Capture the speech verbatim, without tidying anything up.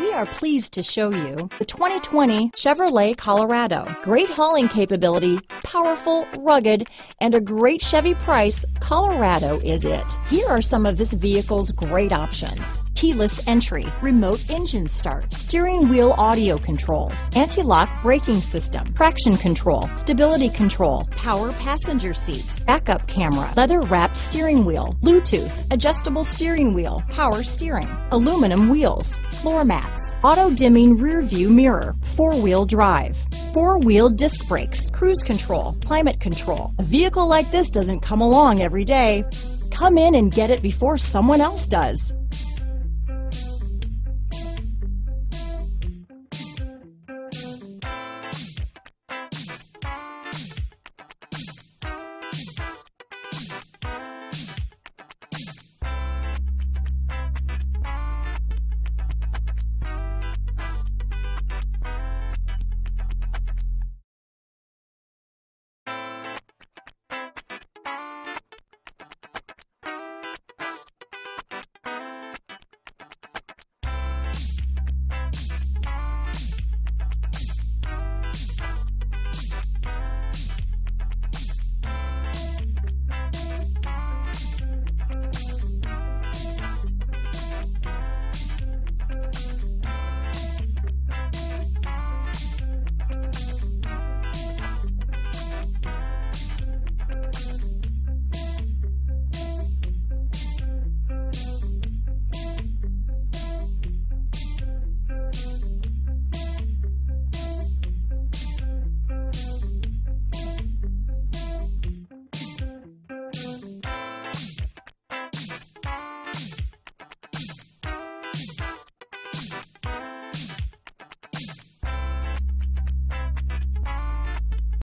We are pleased to show you the twenty twenty Chevrolet Colorado. Great hauling capability, powerful, rugged, and a great Chevy price. Colorado is it. Here are some of this vehicle's great options: keyless entry, remote engine start, steering wheel audio controls, anti-lock braking system, traction control, stability control, power passenger seat, backup camera, leather-wrapped steering wheel, Bluetooth, adjustable steering wheel, power steering, aluminum wheels, floor mats, auto-dimming rear-view mirror, four-wheel drive, four-wheel disc brakes, cruise control, climate control. A vehicle like this doesn't come along every day. Come in and get it before someone else does.